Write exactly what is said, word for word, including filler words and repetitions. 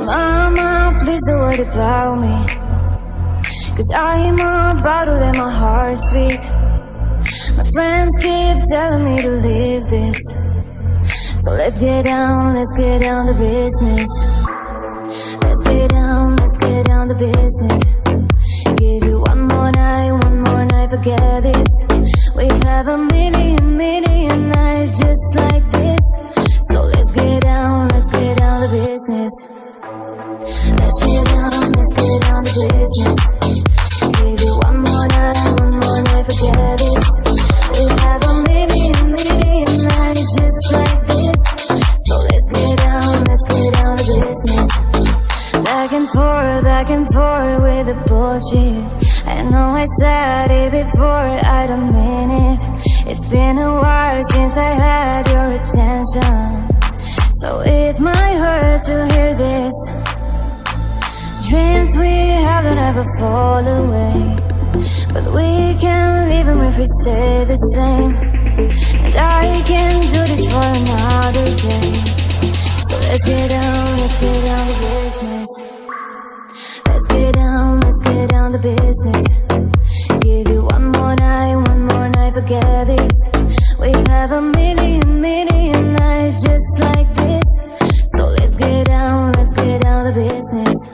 Mama, please don't worry about me, 'cause I'm about to let my heart speak. My friends keep telling me to leave this, so let's get down, let's get down to business. Let's get down, let's get down to business. Give you one more night, one more night, forget this. We have a million, million nights just like this. So let's get down, let's get down to business. Let's get down, let's get down to business. Give you one more night, one more night, forget this. We have a million, million nights just like this. So let's get down, let's get down to business. Back and forth, back and forth with the bullshit. I know I said it before, I don't mean it. It's been a while since I had your attention, so it might hurt to hear this. Dreams we have don't ever fall away, but we can leave them if we stay the same. And I can do this for another day. So let's get down, let's get down to business. Let's get down, let's get down to business. Give you one more night, one more night, forget this. We have a million, million nights just like this. So let's get down, let's get down to business.